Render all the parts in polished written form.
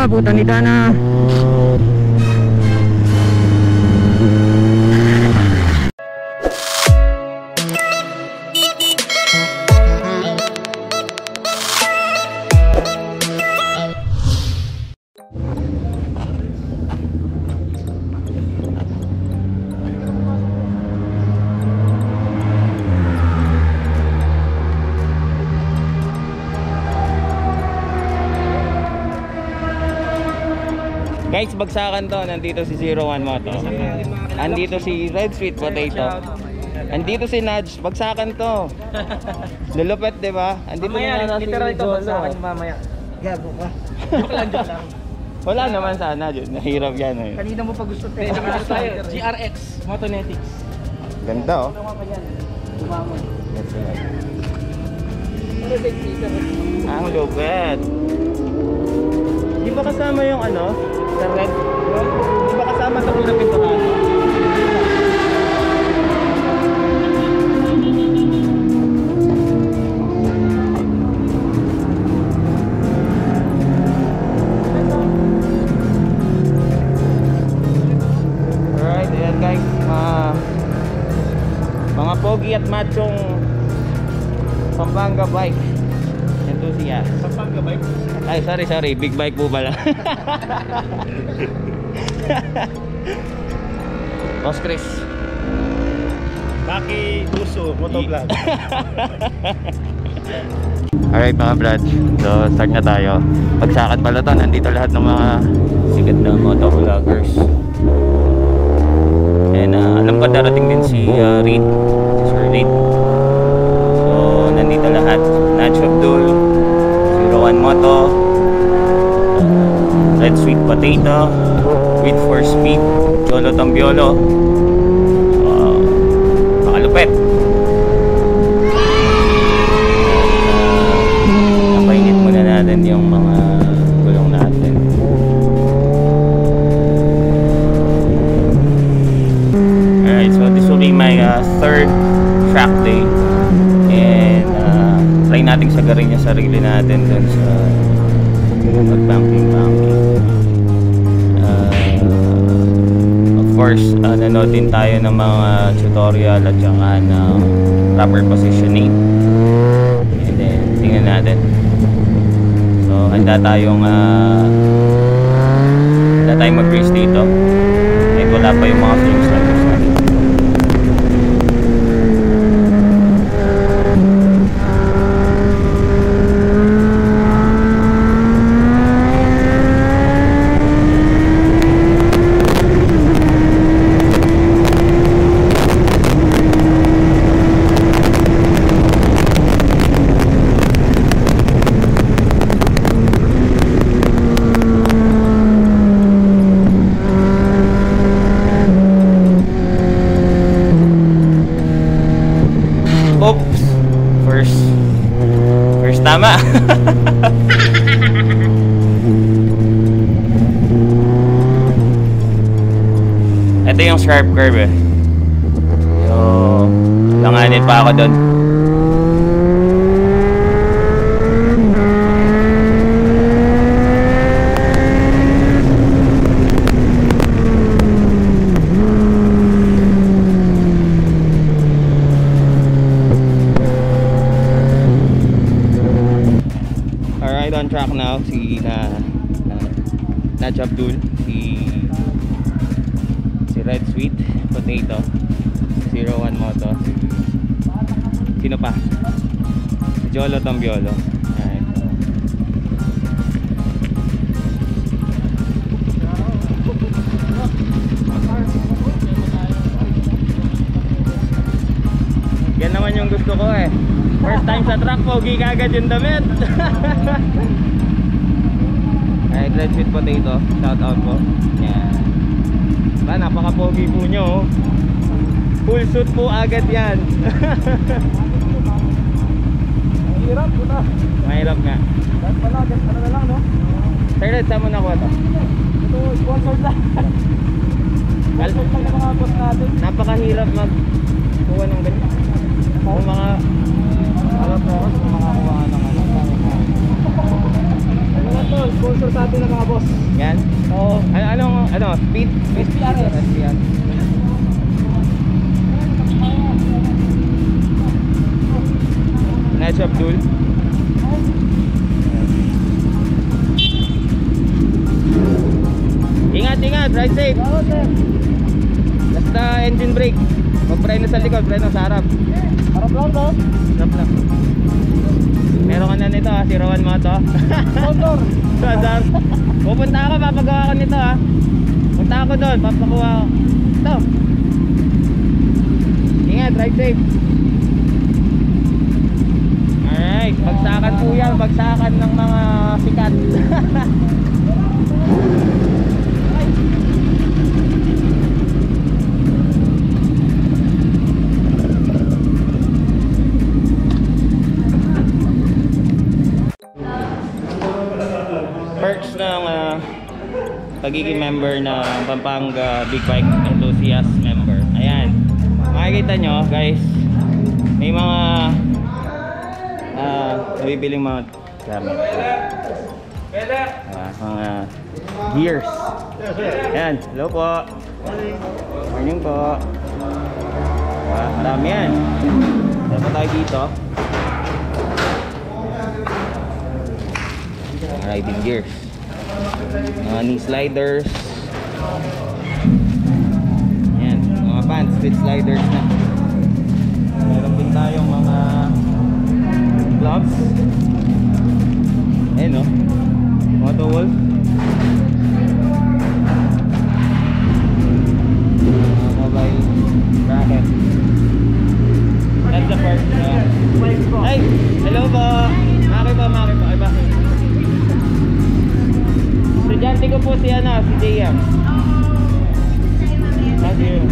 na, puta ni Dana. Guys, bagsakan to. Nandito si 01 Moto. Andito si Red Sweet Potato. Andito si Naj. Bagsakan to. Lulupet, di ba? Andito na si Jolo. Gabo ka. Wala naman sana, Jolo. Nahirap yan. Kanina mo pa gusto. GRX. Motonetics. Ganda, oh. Ang lupet. Di ba kasama yung ano? Sa red? Di ba kasama sa kulay pintuan? Alright, ayan guys. Mga pogi at machong Pampanga bike enthusiast. Pampanga bike? Ay, sorry. Big bike po pala. Boss Chris. Baki Buso, motovlog. Alright mga vlog. So, start na tayo. Pagsakan pala to. Nandito lahat ng mga sikat na motovloggers. And alam ko darating din si Reed. Si Sir Reed. So, nandito lahat. Naj Abdul. Zero One Moto. Red Sweet Potato, Reed for Speed, Jolo Tambyolo, makalupet. Napainit muna natin yung mga gulong natin. Alright, so this will be my third track day. And try natin sagarin yung sarili natin dun sa pag-banking. Of course, nanood din tayo ng mga tutorial at saka ng proper positioning. And then, tingnan natin. So, handa tayong mag-race dito. Kahit wala pa yung mga swings natin. Tama. Ito yung sharp curve eh. So, langanin pa ako doon. Track now si Naj Abdul, si Red Sweet Potato, 01 Moto, sino pa? Si Jolo Tambyolo. Alright. Yan naman yung gusto ko eh. First time sa track, pogi ka agad yung damit. Alright, Red Sweet Potato, shout out po. Yan. Ba, napaka-pogi po nyo. Full suit po agad yan. Mahirap po na. Mahirap nga. Dahil pala, agad pala na lang, no? Sir Red, saan mo nakuha to? Ito, sponsor lang. Sponsor lang ng mga boss natin. Napakahirap mag-kuha ng ganito. Kung mga... Alam po, kung makakuha ng ano. to, sponsor sa atin ng mga boss. Yan? Oo. Ano? Speed? SPRS. Naj Abdul. Ingat, ride safe. Basta engine brake. Mag-brake na sa likod, brake na sa harap. Harap lang to? Harap lang. Meron ka na nito ha, Zero One Moto. Sponsor. Sponsor. Pupunta ako, papagawa ko nito ha. Punta ako doon, papakuha ko. Ito. Ingat, ride safe. Alright, bagsakan po yan. Bagsakan ng mga sikat. Pagiging member ng Pampanga Big Bike Enthusiast member. Ayan, makikita nyo guys, may mga nabibiling mga gamit, mga gears. Ayan, hello po, morning po. Marami yan. Dapat tayo dito mga riding gears, mga knee sliders. Ayan, mga pants with sliders na. Meron din tayong mga gloves. Ayan o, Moto Wolf. Mga mobile bracket. That's the part. Ay, hello po. Maki po, ay bakit? Estudyante ko po si Ana, si JM. Thank you.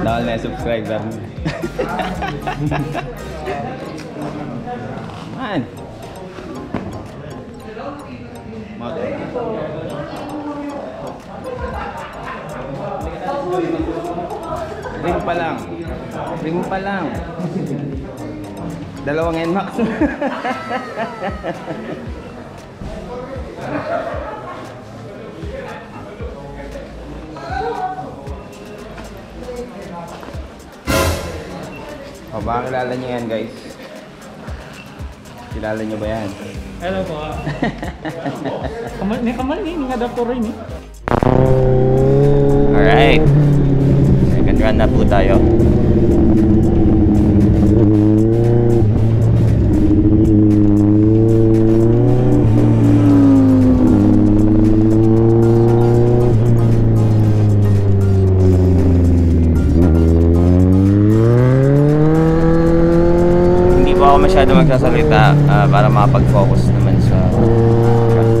Dahil na subscribe lang. Man. Ring pa lang. Dalawang NMAX. O, baka kilala nyo yan guys. Kilala nyo ba yan? Hello po. May kamal ni, may adapter rin eh. Alright, second run na po tayo. Masyado magsasalita para makapag-focus naman sa track.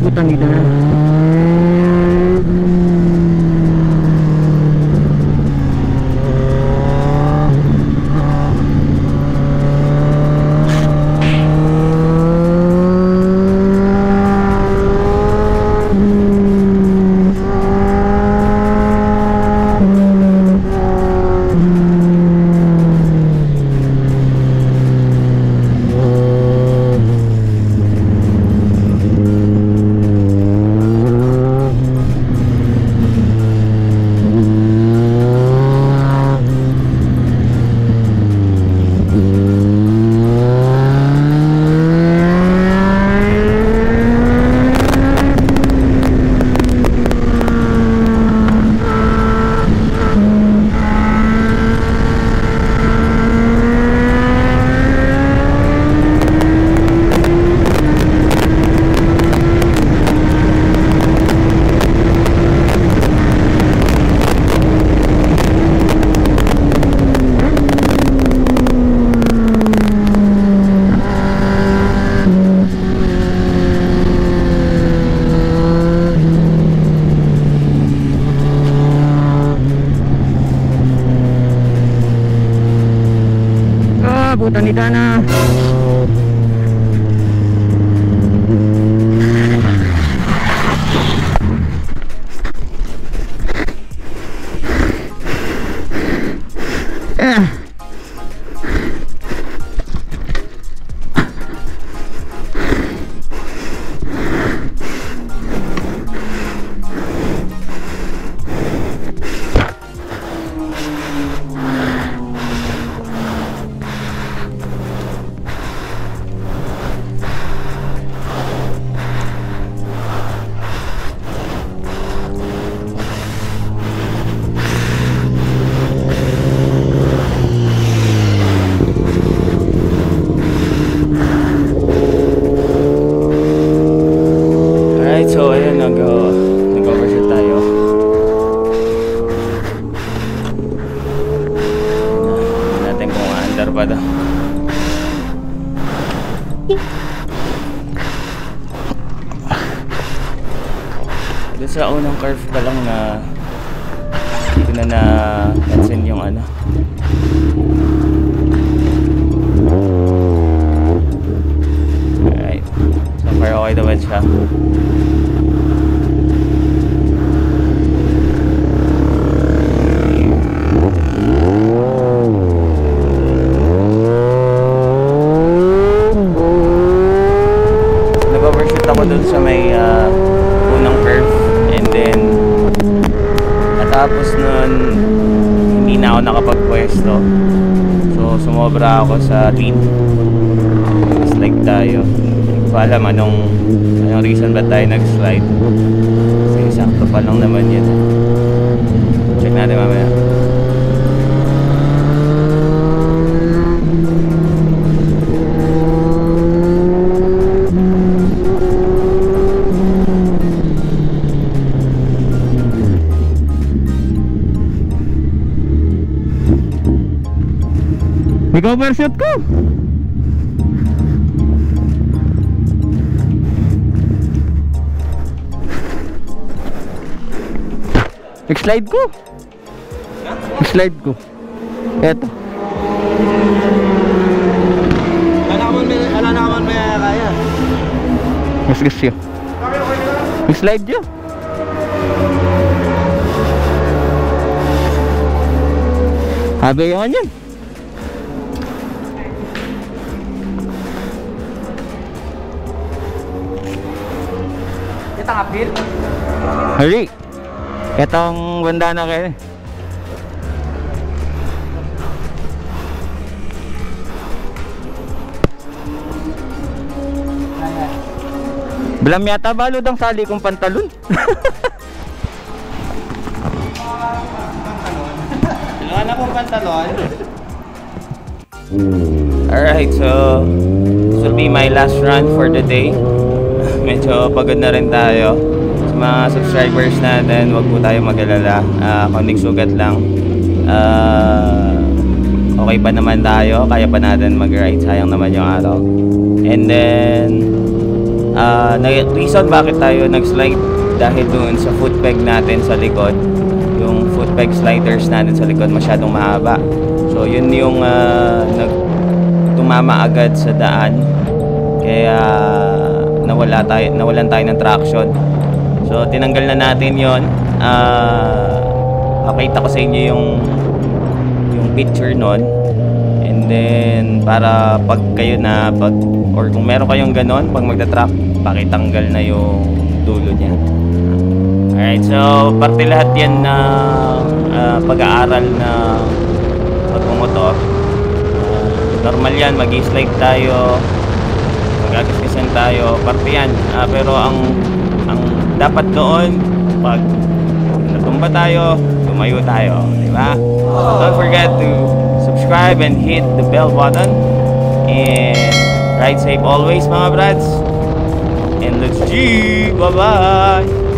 putang ina. Tanitana sa unang curve pa lang na hindi na na-cancel yung ano alright so far okay naman siya nag-overshoot ako dun sa may unang curve and then natapos nun hindi na ako nakapagpwesto so sumobra ako sa lead mas like tayo paalam anong reason ba tayo nag-slide kasi sakto pa lang naman yun check natin mamaya Nag-overshoot ko! Nag-slide ko! Nag-slide ko! Eto! Wala naman may kaya! Mas gusto yun! Nag-slide yun! Habi yun yun! Kapit. Hali. Etong banda na kayo. Blam yata balod ang sali kong pantalon. Kailangan na pong pantalon. Alright, so this will be my last run for the day. Medyo pagod na rin tayo sa mga subscribers natin wag po tayo mag-alala konting sugat lang okay pa naman tayo kaya pa natin mag-ride sayang naman yung araw and then reason bakit tayo nag-slide dahil doon sa foot peg natin sa likod. Yung foot peg sliders natin sa likod masyadong mahaba. So yun yung tumama agad sa daan. Kaya nawalan tayo ng traction. So tinanggal na natin yun. Pakita ko sa inyo yung picture nun. Then para pag kayo na pag or kung meron kayong ganon pag magta-track, pakitanggal na yung dulo niya. Alright, so parte lahat yan na pag-aaral na pagmumotor. Normal yan, mag-slide tayo, mag-agiskisan tayo, parte yan. Pero ang dapat doon pag natumba tayo, tumayo tayo, di ba? Don't forget to subscribe and hit the bell button, and ride safe always mga brads, and let's G, bye bye.